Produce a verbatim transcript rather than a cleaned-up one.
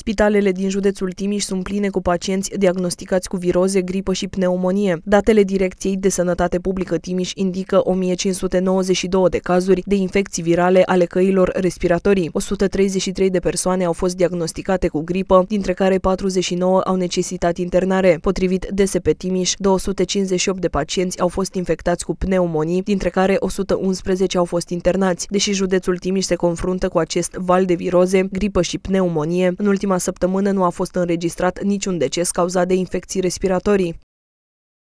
Spitalele din județul Timiș sunt pline cu pacienți diagnosticați cu viroze, gripă și pneumonie. Datele Direcției de Sănătate Publică Timiș indică o mie cinci sute nouăzeci și doi de cazuri de infecții virale ale căilor respiratorii. o sută treizeci și trei de persoane au fost diagnosticate cu gripă, dintre care patruzeci și nouă au necesitat internare. Potrivit D S P Timiș, două sute cincizeci și opt de pacienți au fost infectați cu pneumonii, dintre care o sută unsprezece au fost internați. Deși județul Timiș se confruntă cu acest val de viroze, gripă și pneumonie, în ultima săptămână nu a fost înregistrat niciun deces cauzat de infecții respiratorii.